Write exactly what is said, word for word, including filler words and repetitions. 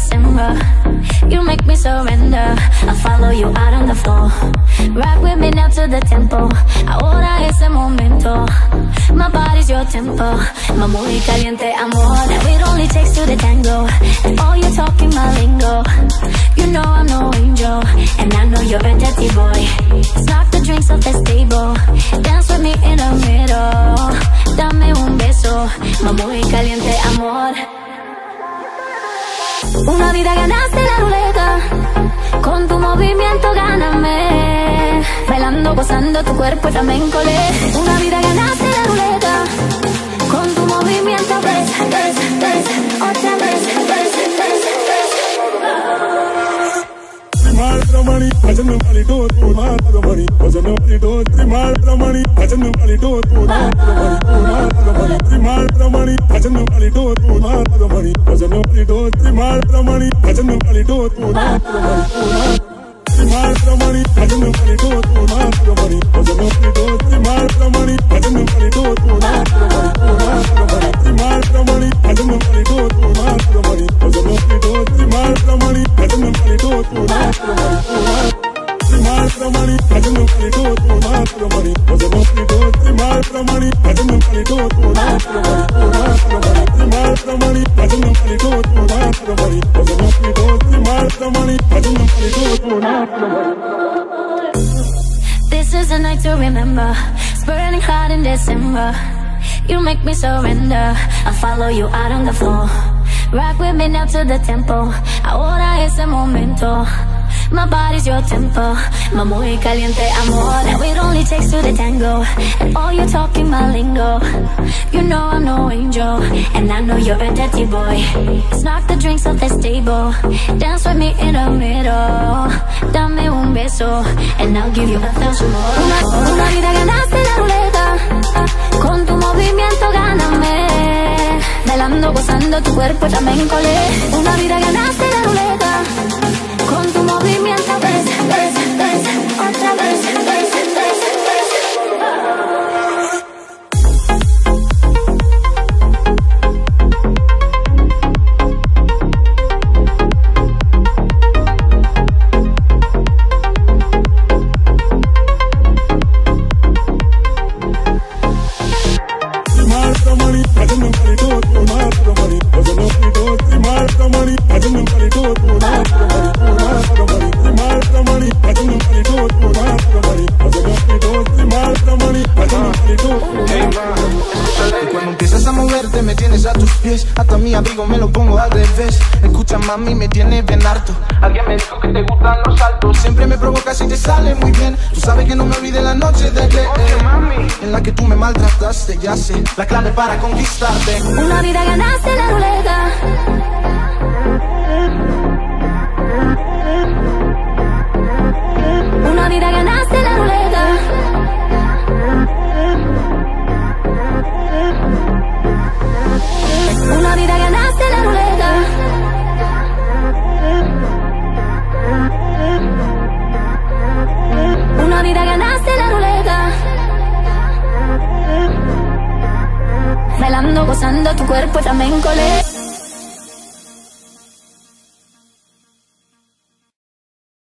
December. You make me surrender. I'll follow you out on the floor. Rock with me now to the tempo. Ahora es el momento. My body's your tempo. My muy caliente amor. It only takes two to tango. And all you're talking my lingo. You know I'm no angel. And I know you're a dirty boy. Knock the drinks off the table. Dance with me in the middle. Dame un beso. My muy caliente amor. Una vida ganaste la ruleta, con tu movimiento gáname. Bailando, gozando tu cuerpo y flamenco le. Una vida ganaste la ruleta, con tu movimiento tres, tres, tres, otra vez, tres, tres, tres. Mala money, haciendo palito, mala money, haciendo palito, mala money, haciendo palito, mala money, mala money, haciendo palito, mala money, haciendo palito. Mal the money, I don't know how to do it. Mal the money, I don't know how to do it. Mal the money, I don't know how to do it. Mal the money, I don't know how to do it. Mal the money, I don't know how to do it. Mal the money, I don't know how to do it. Mal the money, I don't know how to do it. Mal the money, I don't know how to do it. Mal the money, I don't know how to do it. Mal the money, I don't know how to do it. Mal the money, I don't know how to do it. This is a night to remember. It's burning hot in December. You make me surrender. I'll follow you out on the floor. Rock with me now to the tempo. Ahora es el momento. My body's your tempo. My muy caliente amor. It only takes two to tango. And all you're talking my lingo. You know I'm no angel. And I know you're a dirty boy. Knock the drinks off this table. Dance with me in the middle. Dame un beso. And I'll give you a thousand more. Una, una vida ganaste la ruleta. Con tu movimiento gáname. Bailando, gozando tu cuerpo y flamenco le. Una vida ganaste la ruleta. Con tu movimiento tres, tres, tres, otra vez, tres, tres, hasta mi abrigo me lo pongo al revés. Escucha mami, me tienes bien harto. Alguien me dijo que te gustan los saltos. Siempre me provocas y te sale muy bien. Tú sabes que no me olvidé la noche de que mami, en la que tú me maltrataste. Ya sé, la clave para conquistarte. Una vida ganaste la ruleta. Una vida ganaste la ruleta. Una vida ganaste la ruleta. Una vida ganaste la ruleta. Bailando, gozando tu cuerpo y flamenco le.